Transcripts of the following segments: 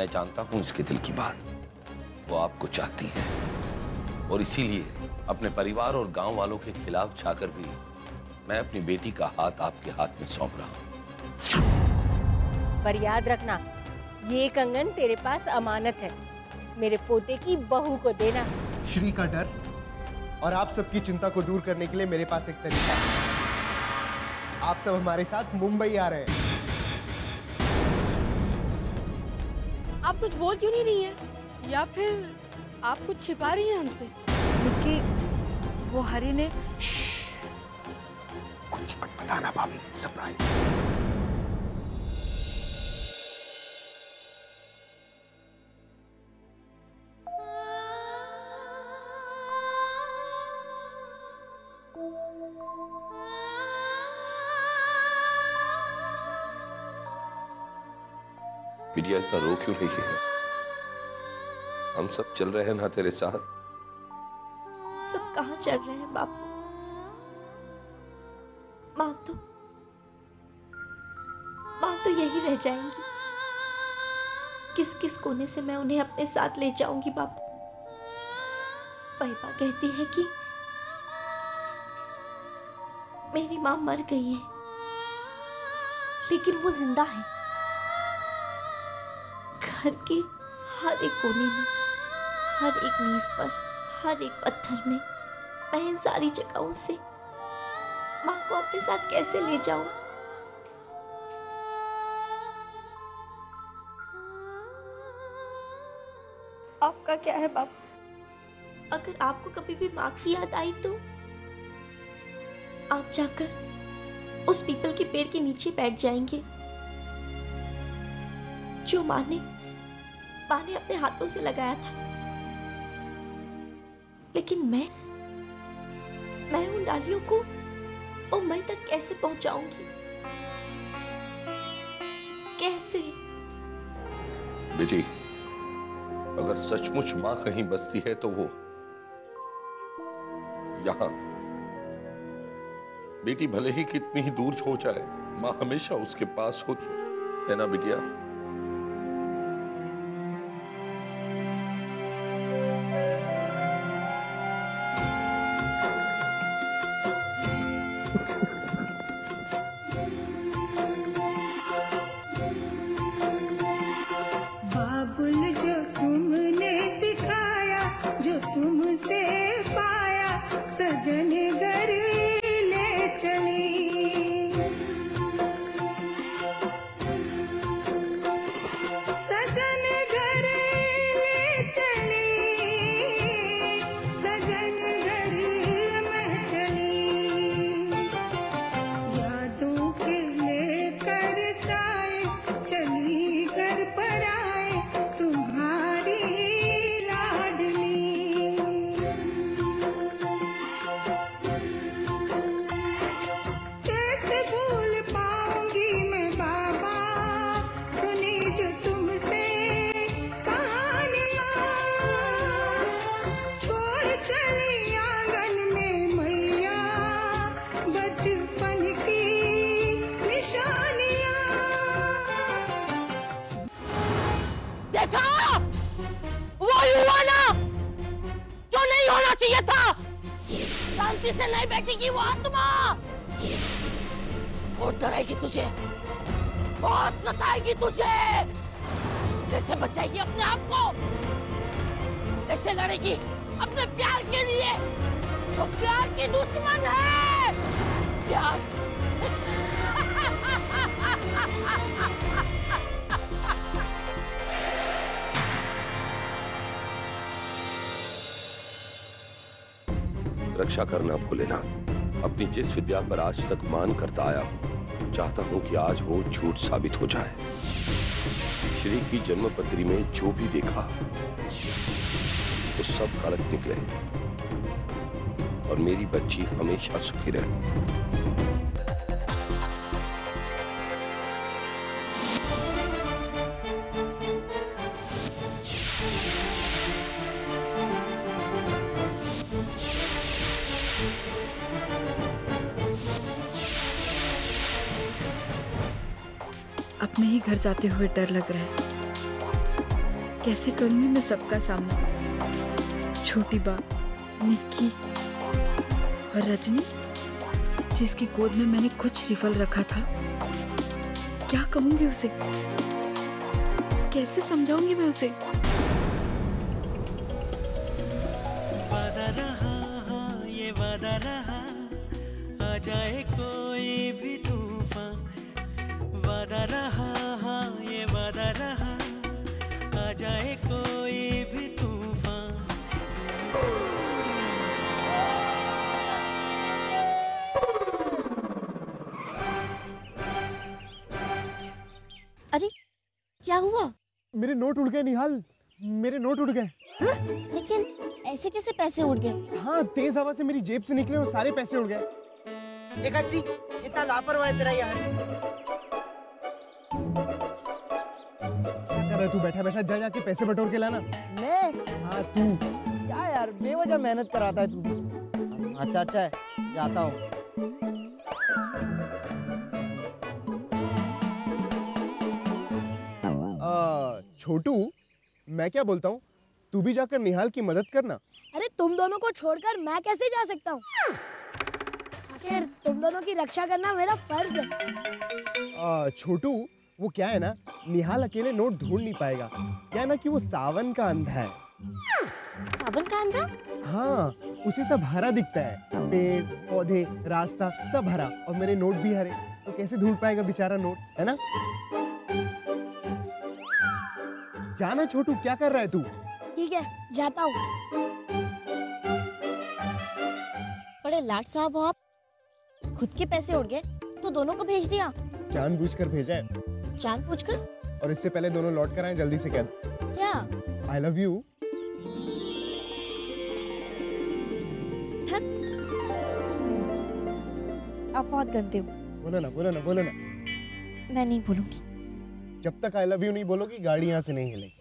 मैं जानता हूँ इसके दिल की बात, वो आपको चाहती है और इसीलिए अपने परिवार और गांव वालों के खिलाफ जाकर भी मैं अपनी बेटी का हाथ आपके हाथ में सौंप रहा हूँ। पर याद रखना, ये कंगन तेरे पास अमानत है, मेरे पोते की बहू को देना। श्री का डर और आप सबकी चिंता को दूर करने के लिए मेरे पास एक तरीका है। आप सब हमारे साथ मुंबई आ रहे हैं। आप कुछ बोल क्यों नहीं रही हैं? या फिर आप कुछ छिपा रही हैं हमसे? निक्की, वो हरि ने कुछ मत बताना भाभी, सरप्राइज। बिटिया इतना रो क्यों रही है? हम सब चल रहे हैं ना तेरे साथ। सब कहाँ चल रहे हैं बापू? माँ तो यही रह जाएंगी। किस किस कोने से मैं उन्हें अपने साथ ले जाऊंगी बापू। पापा कहती है कि मेरी माँ मर गई है, लेकिन वो जिंदा है। घर के हर एक कोने में, हर एक नींव पर, हर एक पत्थर में मैं इन सारी जगहों से माँ को अपने साथ कैसे ले जाऊं? आपका क्या है बाबू? अगर आपको कभी भी माँ की याद आई तो आप जाकर उस पीपल के पेड़ के नीचे बैठ जाएंगे जो माँ ने अपने हाथों से लगाया था। लेकिन मैं उन डालियों को मुंबई तक कैसे पहुंचाऊंगी? कैसे? बेटी, अगर सचमुच माँ कहीं बसती है तो वो यहाँ। बेटी भले ही कितनी ही दूर हो जाए, माँ हमेशा उसके पास होती है ना बिटिया? से नहीं बैठेगी वो आत्मा, वो डराएगी तुझे, बहुत सताएगी तुझे। कैसे बचाएगी अपने आप को? कैसे लड़ेगी अपने प्यार के लिए जो प्यार की दुश्मन है? प्यार रक्षा करना भोलेनाथ। अपनी जिस विद्या पर आज तक मान करता आया हूँ, चाहता हूँ कि आज वो झूठ साबित हो जाए। श्री की जन्मपत्री में जो भी देखा वो सब गलत निकले और मेरी बच्ची हमेशा सुखी रहे। अपने ही घर जाते हुए डर लग रहा है। कैसे करूँगी मैं सबका सामना। छोटी बा, निक्की और रजनी जिसकी गोद में मैंने कुछ रिफल रखा था, क्या कहूँगी उसे, कैसे समझाऊंगी मैं उसे। वादा रहा ये वादा रहा, आ जाए कोई भी तूफान। वादा रहा ये वादा रहा, आ जाए कोई भी तूफान। अरे क्या हुआ? मेरे नोट उड़ गए निहाल, मेरे नोट उड़ गए। लेकिन ऐसे कैसे पैसे उड़ गए? हाँ, तेज हवा से मेरी जेब से निकले और सारे पैसे उड़ गए। देखा श्री, इतना लापरवाह है तेरा यार। क्या कर रहा तू? बैठा बैठा जा जाके पैसे बटोर के लाना। मैं? हाँ तू। क्या यार बेवजह मेहनत कराता है तू भी। अच्छा अच्छा है, जाता हूँ। छोटू, मैं क्या बोलता हूँ, तू भी जाकर निहाल की मदद करना। अरे तुम दोनों को छोड़कर मैं कैसे जा सकता हूँ? आखिर तुम दोनों की रक्षा करना मेरा फर्ज है। छोटू, वो क्या है ना, निहाल अकेले नोट ढूंढ नहीं पाएगा। क्या है ना कि वो सावन का अंधा है। सावन का अंधा? हाँ, उसे सब हरा दिखता है, पेड़ पौधे रास्ता सब हरा, और मेरे नोट भी हरे, तो कैसे ढूंढ पाएगा बेचारा नोट, है ना। जाना छोटू, क्या कर रहा है तू? ठीक है, जाता हूँ। बड़े लाड साहब आप, खुद के पैसे उड़ गए तो दोनों को भेज दिया। जानबूझकर भेजा है। जानबूझकर? और इससे पहले दोनों लौट कर आए, जल्दी से कह दो। क्या? I love you. आप बहुत गंदे हो। बोलो ना, बोलो ना, बोलो ना। मैं नहीं बोलूंगी। जब तक आई लव यू नहीं बोलोगी, गाड़ी यहाँ से नहीं हिलेगी।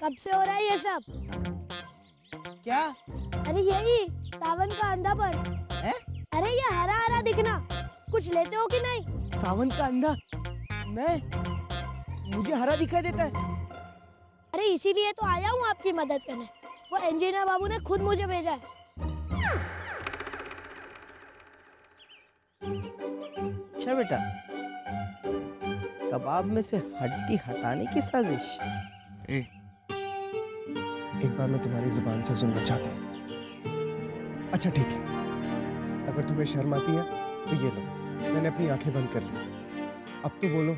कब से हो रहा है ये सब? क्या? अरे यही सावन का अंधा पर। है? अरे ये हरा हरा दिखना, कुछ लेते हो कि नहीं? सावन का अंधा? मैं? मुझे हरा दिखाई देता है। अरे इसीलिए तो आया हूँ आपकी मदद करने। वो इंजीनियर बाबू ने खुद मुझे भेजा है। अच्छा बेटा, कबाब में से हड्डी हटाने की साजिश। एक बार मैं तुम्हारी जुबान से सुनना चाहता हूँ। अच्छा ठीक है, अगर तुम्हें शर्म आती है तो ये लो, मैंने अपनी आंखें बंद कर ली। अब तो बोलो,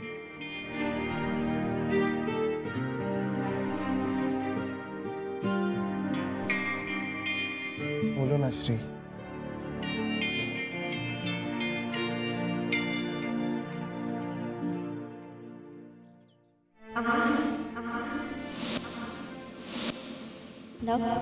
बोलो ना श्री। Love you.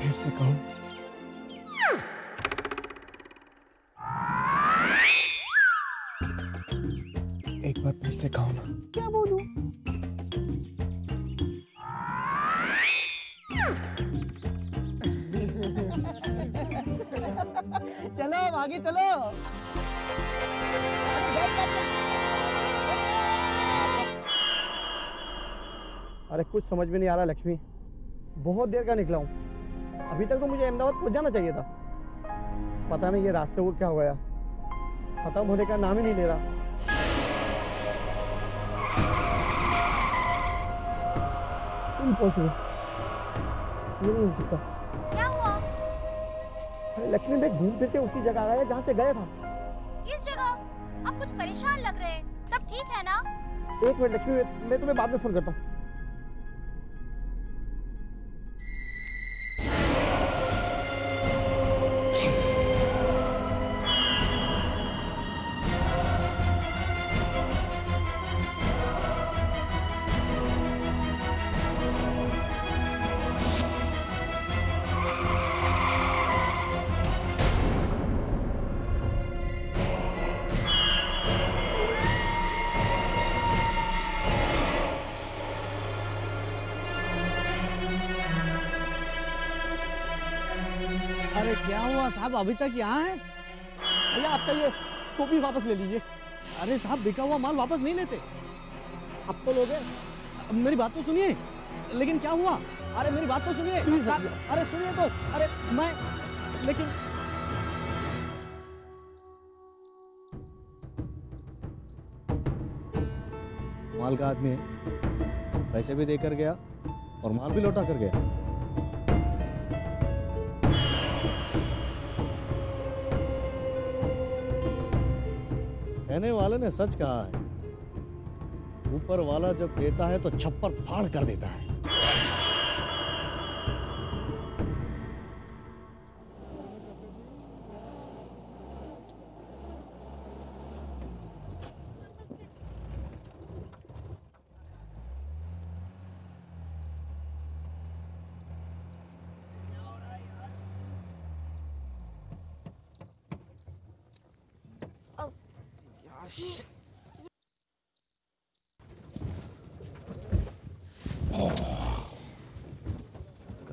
फिर से कहूँ? एक बार फिर से कहूँ ना। क्या बोलूँ? चलो आगे चलो। अरे कुछ समझ में नहीं आ रहा लक्ष्मी, बहुत देर का निकला हूँ। अभी तक तो मुझे अहमदाबाद पहुँच जाना चाहिए था। पता नहीं ये रास्ते को क्या हो गया, खत्म होने का नाम ही नहीं ले रहा। तुम पहुँचो, ये नहीं हो सकता। लक्ष्मी भाई घूम फिर के उसी जगह आया जहाँ से गया था। किस जगह? आप कुछ परेशान लग रहे हैं, सब ठीक है ना? एक मिनट लक्ष्मी, मैं तुम्हें बाद में फोन करता हूँ। अरे क्या हुआ साहब, अभी तक यहाँ है? भैया आपका ये सोपी वापस ले लीजिए। अरे साहब बिका हुआ माल वापस नहीं लेते। आप तो लोगे, मेरी बात तो सुनिए। लेकिन क्या हुआ, अरे मेरी बात तो सुनिए। अरे सुनिए तो, अरे मैं लेकिन माल का आदमी है, पैसे भी देकर गया और माल भी लौटा कर गया। कहने वाले ने सच कहा है, ऊपर वाला जब देता है तो छप्पर फाड़ कर देता है।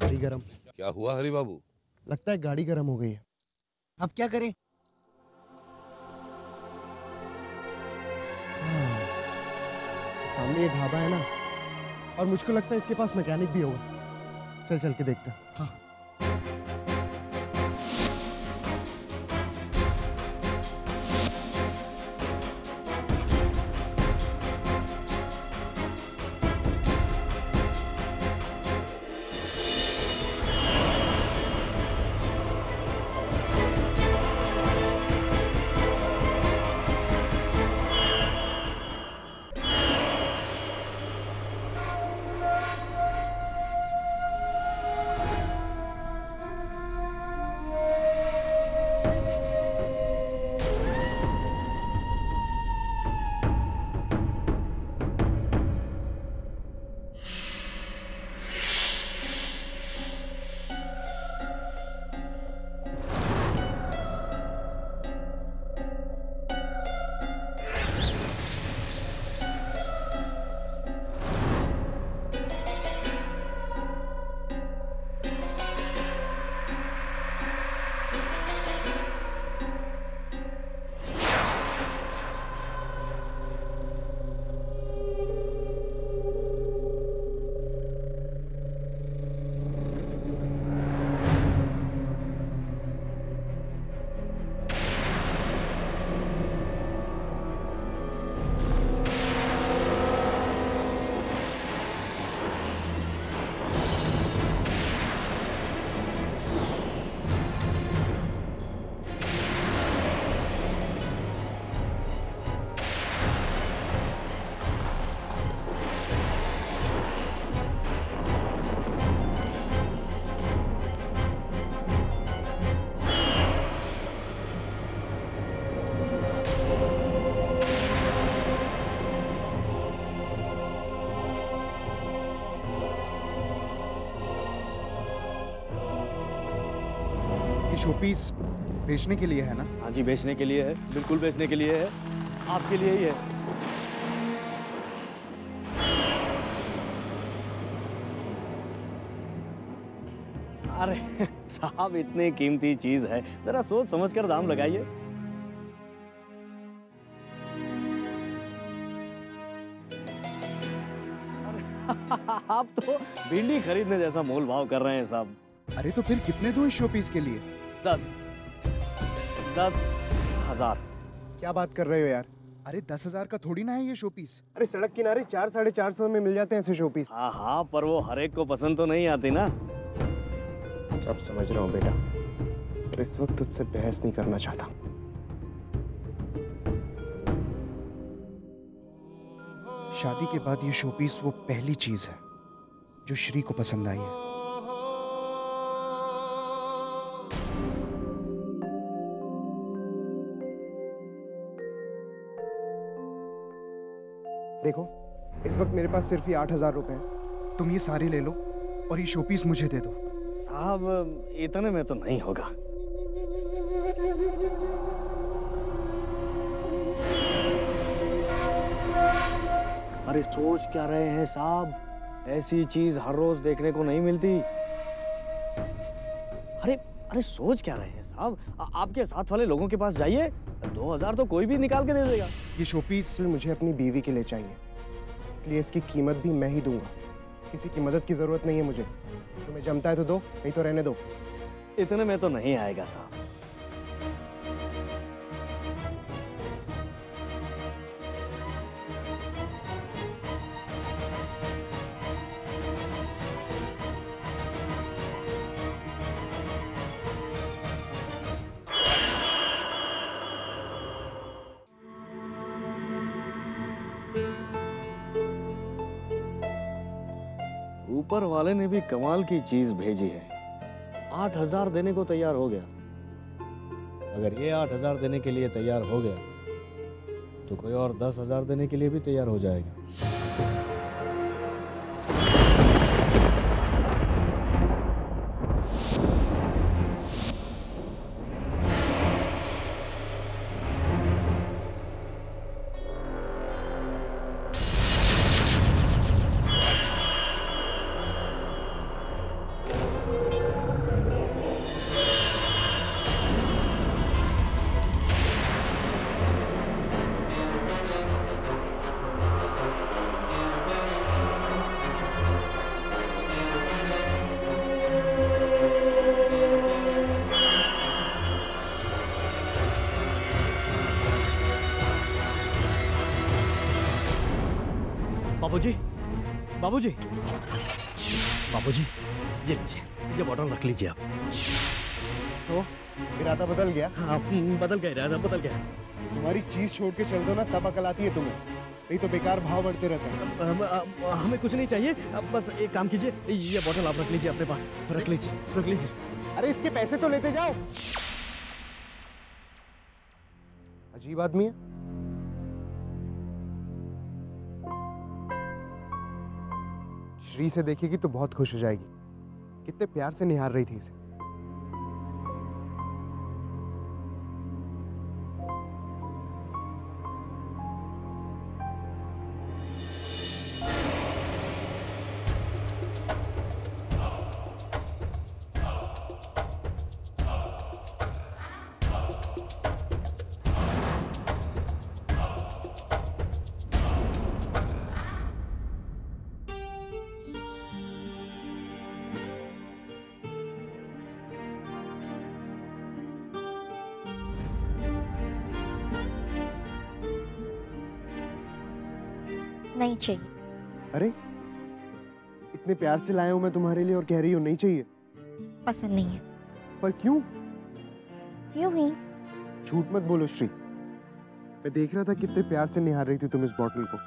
गाड़ी गरम। क्या हुआ हरी बाबू? लगता है गाड़ी गरम हो गई है। अब क्या करें? सामने ये ढाबा है ना, और मुझको लगता है इसके पास मैकेनिक भी होगा। चल चल के देखते हैं। हाँ। शोपीस बेचने के लिए है ना? हाँ जी, बेचने के लिए है, बिल्कुल बेचने के लिए है, आपके लिए ही है। अरे साहब इतनी कीमती चीज है, जरा सोच समझ कर दाम लगाइए। आप तो भिंडी खरीदने जैसा मोल भाव कर रहे हैं साहब। अरे तो फिर कितने दो इस शोपीस के लिए? 10,000। क्या बात कर रहे हो यार? अरे 10,000 का थोड़ी ना है ये शोपीस। अरे सड़क किनारे 400-450 में मिल जाते हैं ऐसे शोपीस। हाँ हाँ, पर वो हर एक को पसंद तो नहीं आती ना। सब समझ रहा हूँ बेटा, पर इस वक्त तुझसे बहस नहीं करना चाहता। शादी के बाद ये शोपीस वो पहली चीज है जो श्री को पसंद आई है। देखो, इस वक्त मेरे पास सिर्फ ये 8,000 रुपए हैं। तुम ये सारे ले लो और ये शोपीस मुझे दे दो। साहब इतने में तो नहीं होगा। अरे सोच क्या रहे हैं साहब, ऐसी चीज हर रोज देखने को नहीं मिलती। अरे अरे सोच क्या रहे हैं साहब, आपके साथ वाले लोगों के पास जाइए, 2000 तो कोई भी निकाल के दे देगा। ये शोपीस मुझे अपनी बीवी के लिए चाहिए, इसलिए इसकी कीमत भी मैं ही दूंगा, किसी की मदद की जरूरत नहीं है मुझे। तुम्हें जमता है तो दो, नहीं तो रहने दो। इतने में तो नहीं आएगा साहब। ऊपर वाले ने भी कमाल की चीज भेजी है, 8000 देने को तैयार हो गया। अगर ये 8000 देने के लिए तैयार हो गया तो कोई और 10000 देने के लिए भी तैयार हो जाएगा। बाबूजी, बाबूजी, ये लीजिए, ये बॉटल रख लीजिए आप। तो इरादा बदल गया? हाँ, बदल गया इरादा, बदल गया। तुम्हारी चीज छोड़ के चल दो ना, तब अकल आती है तुम्हें, नहीं तो बेकार भाव बढ़ते रहते हैं। हमें कुछ नहीं चाहिए, अब बस एक काम कीजिए, ये बॉटल आप रख लीजिए अपने पास, रख लीजिए, रख लीजिए। अरे इसके पैसे तो लेते जाओ। अजीब आदमी है। श्री से देखेगी तो बहुत खुश हो जाएगी, कितने प्यार से निहार रही थी इसे। नहीं चाहिए। अरे इतने प्यार से लाया हूं मैं तुम्हारे लिए और कह रही हूं नहीं चाहिए। पसंद नहीं है। पर क्यों? क्यों ही? झूठ मत बोलो श्री, मैं देख रहा था कितने प्यार से निहार रही थी तुम इस बॉटल को,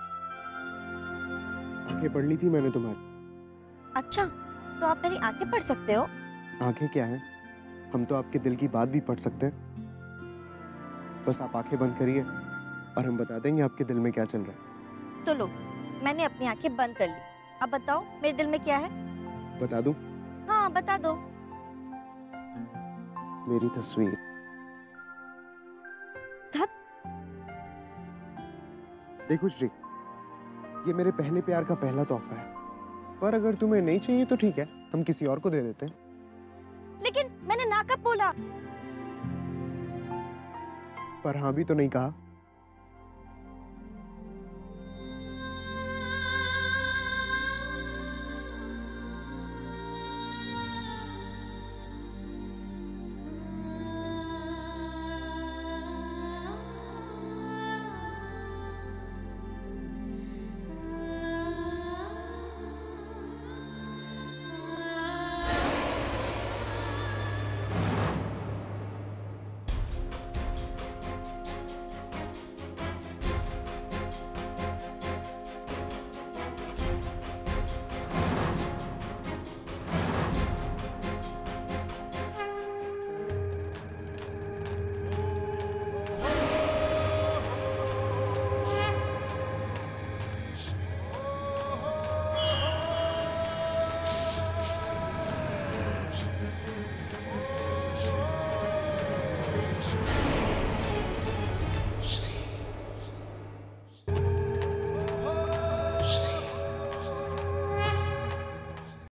आंखें पढ़ ली थी मैंने तुम्हारी। अच्छा, तो आप मेरी आंखें पढ़ सकते हो? आंखें क्या है, हम तो आपके दिल की बात भी पढ़ सकते हैं। बस आप आंखें बंद करिए और हम बता देंगे आपके दिल में क्या चल रहा है। तो लो, मैंने अपनी आंखें बंद कर ली, अब बताओ मेरे दिल में क्या है। बता दूं? हाँ बता दो। मेरी तस्वीर। देखो श्री, ये मेरे पहले प्यार का पहला तोहफा है, पर अगर तुम्हें नहीं चाहिए तो ठीक है, हम किसी और को दे देते हैं। लेकिन मैंने ना कब बोला? पर हाँ भी तो नहीं कहा।